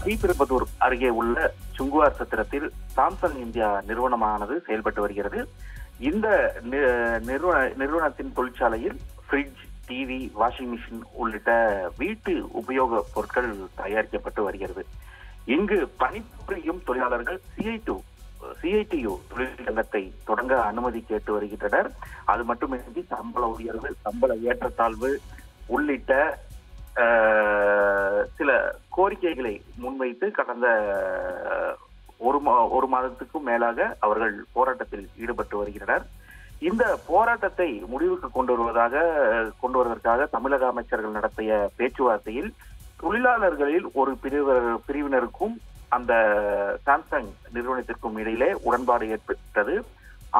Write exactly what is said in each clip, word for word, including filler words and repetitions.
ஸ்ரீபெரும்புதூர் அருகே உள்ள சுங்குவார் சத்திரத்தில் சாம்சங் இந்தியா நிறுவனமானது செயல்பட்டு வருகிறது. இந்த நிறுவனத்தின் தொழிற்சாலையில் ஃப்ரிட்ஜ், டிவி, வாஷிங் மிஷின் உள்ளிட்ட வீட்டு உபயோக பொருட்கள் தயாரிக்கப்பட்டு வருகிறது. இங்கு பணிபுரியும் தொழிலாளர்கள் சிஐடி சிஐடியு தொழிற்சங்கத்தை தொடங்க அனுமதி கேட்டு வருகின்றனர். அது மட்டுமின்றி சம்பள உயர்வு, சம்பள ஏற்றத்தாழ்வு உள்ளிட்ட சில கோரிக்கைகளை முன்வைத்து கடந்த ஒரு ஒரு மாதத்துக்கும் மேலாக அவர்கள் போராட்டத்தில் ஈடுபட்டு வருகின்றனர். இந்த போராட்டத்தை முடிவுக்கு கொண்டு வருவதாக கொண்டு வருவதற்காக தமிழக அமைச்சர்கள் நடத்திய பேச்சுவார்த்தையில் தொழிலாளர்களில் ஒரு பிரிவர் பிரிவினருக்கும் அந்த சாம்சங் நிறுவனத்திற்கும் இடையிலே உடன்பாடு ஏற்பட்டது.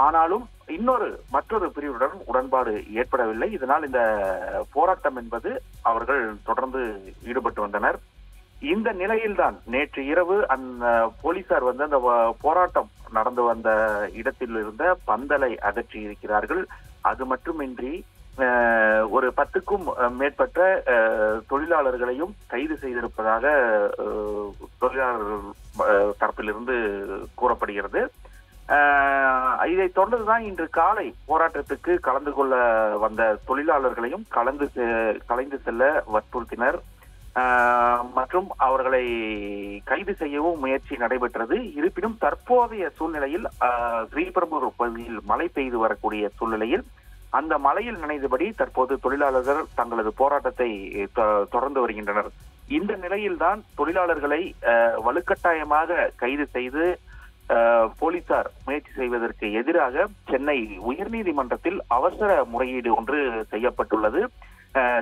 ஆனாலும் இன்னொரு மற்றொரு பிரிவுடன் உடன்பாடு ஏற்படவில்லை. இதனால் இந்த போராட்டம் என்பது அவர்கள் தொடர்ந்து ஈடுபட்டு வந்தனர். இந்த நிலையில்தான் நேற்று இரவு அந்த போலீசார் வந்து அந்த போராட்டம் நடந்து வந்த இடத்தில் இருந்த பந்தலை அகற்றி இருக்கிறார்கள். அது மட்டுமின்றி ஒரு பத்துக்கும் மேற்பட்ட தொழிலாளர்களையும் கைது செய்திருப்பதாக தொழிலாளர் தரப்பிலிருந்து கூறப்படுகிறது. இதை தொடர்ந்துதான் இன்று காலை போராட்டத்துக்கு கலந்து கொள்ள வந்த தொழிலாளர்களையும் கலந்து கலைந்து செல்ல வற்புறுத்தினர் மற்றும் அவர்களை கைது செய்யவும் முயற்சி நடைபெற்றது. இருப்பினும் தற்போதைய சூழ்நிலையில் ஸ்ரீபெரும்புதூர் பகுதியில் மழை பெய்து வரக்கூடிய சூழ்நிலையில் அந்த மழையில் நனைந்தபடி தற்போது தொழிலாளர்கள் தங்களது போராட்டத்தை தொடர்ந்து வருகின்றனர். இந்த நிலையில்தான் தொழிலாளர்களை வலுக்கட்டாயமாக கைது செய்து போலீசார் முயற்சி செய்வதற்கு எதிராக சென்னை உயர்நீதிமன்றத்தில் அவசர முறையீடு ஒன்று செய்யப்பட்டுள்ளது.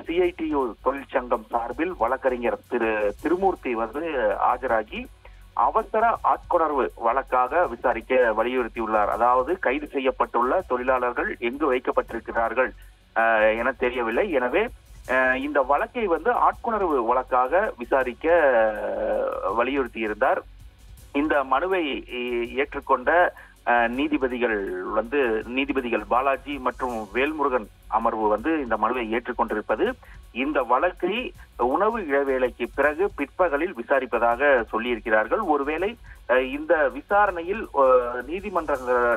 சிஐடியு தொழிற்சங்கம் சார்பில் வழக்கறிஞர் திரு திருமூர்த்தி வந்து ஆஜராகி அவசர ஆட்கொணர்வு வழக்காக விசாரிக்க வலியுறுத்தியுள்ளார். அதாவது கைது செய்யப்பட்டுள்ள தொழிலாளர்கள் எங்கு வைக்கப்பட்டிருக்கிறார்கள் என தெரியவில்லை, எனவே இந்த வழக்கை வந்து ஆட்கொணர்வு வழக்காக விசாரிக்க வலியுறுத்தியிருந்தார். இந்த மனுவை ஏற்றுக்கொண்ட நீதிபதிகள் வந்து நீதிபதிகள் பாலாஜி மற்றும் வேல்முருகன் அமர்வு வந்து இந்த மனுவை ஏற்றுக்கொண்டிருப்பது இந்த வழக்கை உணவு இடைவேளைக்கு பிறகு பிற்பகலில் விசாரிப்பதாக சொல்லியிருக்கிறார்கள். ஒருவேளை இந்த விசாரணையில் நீதிமன்ற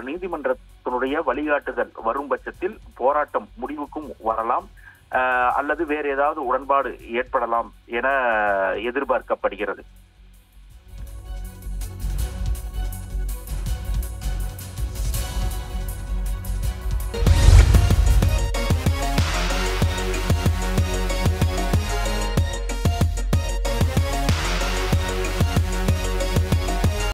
நீதிமன்றத்தினுடைய வழிகாட்டுதல் வரும் பட்சத்தில் போராட்டம் முடிவுக்கும் வரலாம் அல்லது வேறு ஏதாவது உடன்பாடு ஏற்படலாம் என எதிர்பார்க்கப்படுகிறது.